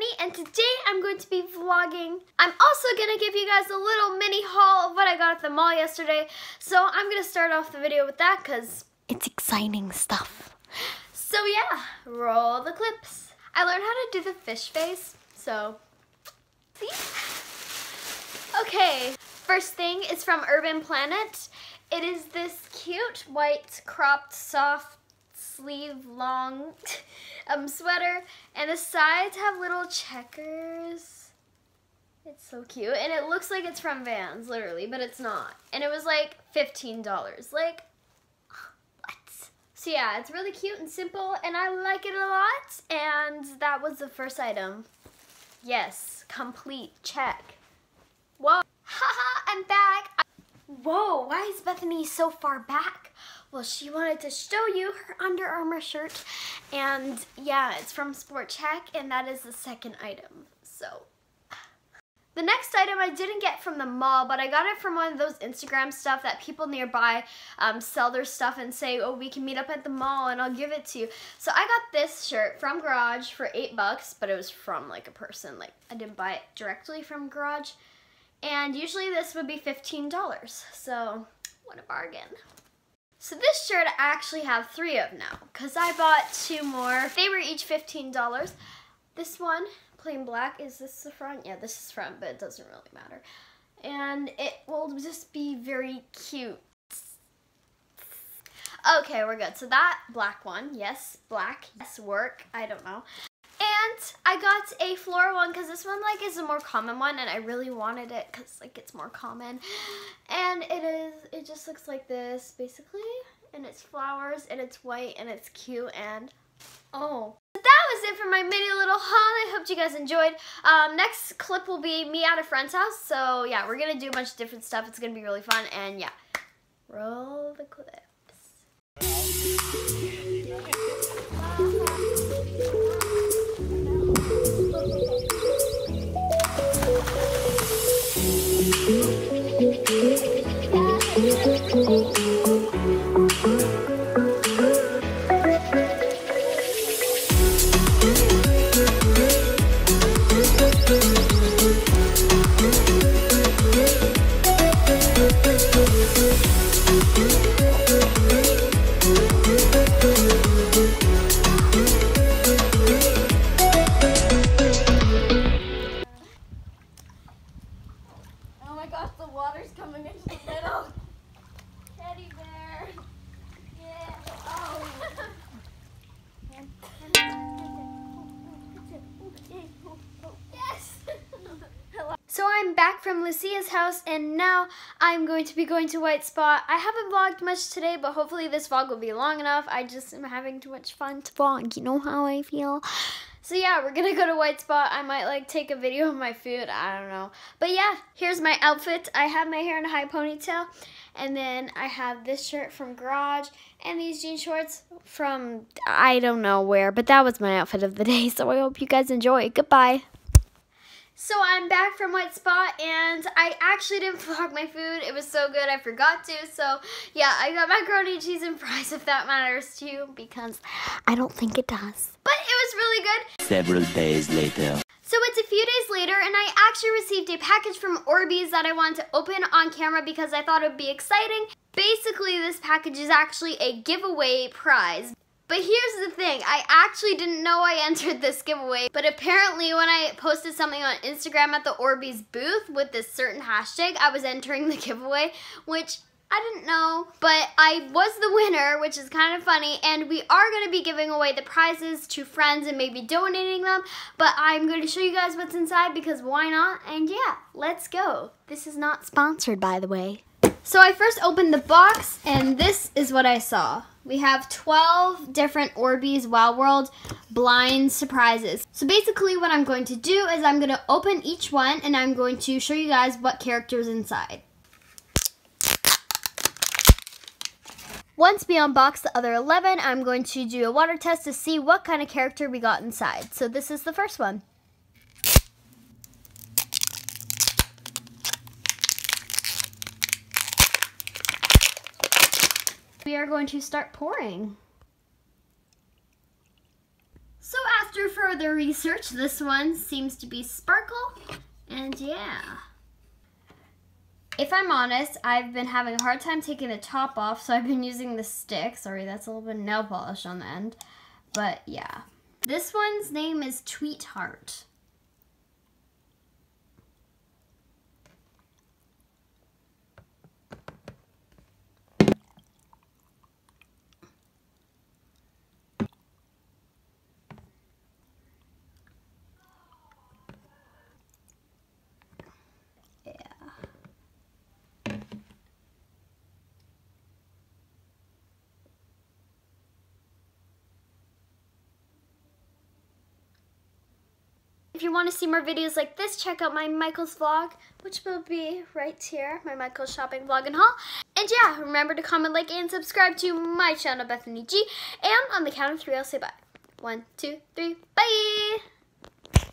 Bethany, and today I'm going to be vlogging. I'm also going to give you guys a little mini haul of what I got at the mall yesterday. So I'm going to start off the video with that because it's exciting stuff. So yeah, roll the clips. I learned how to do the fish face, so yeah. Okay, first thing is from Urban Planet. It is this cute white cropped soft sleeve long sweater, and the sides have little checkers. It's so cute, and it looks like it's from Vans, literally, but it's not. And it was like $15, like, what? So yeah, it's really cute and simple, and I like it a lot, and that was the first item. Yes, complete check. Whoa, haha, I'm back. Whoa, why is Bethany so far back? Well, she wanted to show you her Under Armour shirt. And yeah, it's from Sport Check, and that is the second item. So, the next item I didn't get from the mall, but I got it from one of those Instagram stuff that people nearby sell their stuff and say, oh, we can meet up at the mall and I'll give it to you. So I got this shirt from Garage for $8, but it was from like a person. Like, I didn't buy it directly from Garage. And usually this would be $15, so what a bargain. So this shirt I actually have 3 of now, because I bought 2 more. They were each $15. This one, plain black, is this the front? Yeah, this is front, but it doesn't really matter. And it will just be very cute. Okay, we're good. So that black one, yes, black, yes, work, I don't know. And I got a floral one because this one like is a more common one, and I really wanted it because like it's more common. And it just looks like this basically, and it's flowers and it's white and it's cute, and oh. But that was it for my mini little haul. I hope you guys enjoyed. Next clip will be me at a friend's house. So yeah, we're gonna do a bunch of different stuff. It's gonna be really fun, and yeah. Roll the clips. Back from Lucia's house, and now I'm going to be going to White Spot. I haven't vlogged much today, but hopefully this vlog will be long enough. I just am having too much fun to vlog, you know how I feel. So yeah, we're gonna go to White Spot. I might like take a video of my food, I don't know. But yeah, here's my outfit. I have my hair in a high ponytail, and then I have this shirt from Garage and these jean shorts from I don't know where, but that was my outfit of the day, so I hope you guys enjoy. Goodbye. So I'm back from White Spot, and I actually didn't vlog my food. It was so good, I forgot to. So yeah, I got macaroni, cheese, and fries, if that matters to you, because I don't think it does. But it was really good. Several days later. So it's a few days later, and I actually received a package from Orbeez that I wanted to open on camera because I thought it would be exciting. Basically, this package is actually a giveaway prize. But here's the thing, I actually didn't know I entered this giveaway, but apparently when I posted something on Instagram at the Orbeez booth with this certain hashtag, I was entering the giveaway, which I didn't know, but I was the winner, which is kind of funny, and we are going to be giving away the prizes to friends and maybe donating them, but I'm going to show you guys what's inside because why not, and yeah, let's go. This is not sponsored, by the way. So I first opened the box, and this is what I saw. We have 12 different Orbeez Wild World blind surprises. So basically what I'm going to do is I'm going to open each one, and I'm going to show you guys what character's inside. Once we unbox the other 11, I'm going to do a water test to see what kind of character we got inside. So this is the first one. We are going to start pouring. So after After further research, this one seems to be sparkle, and yeah. If I'm honest, I've been having a hard time taking the top off, so I've been using the stick. Sorry, that's a little bit of nail polish on the end, but yeah. This one's name is Tweetheart. If you want to see more videos like this, check out my Michael's vlog, which will be right here, my Michael's shopping vlog and haul. And yeah, remember to comment, like, and subscribe to my channel, Bethany G. And on the count of three, I'll say bye. 1, 2, 3, bye!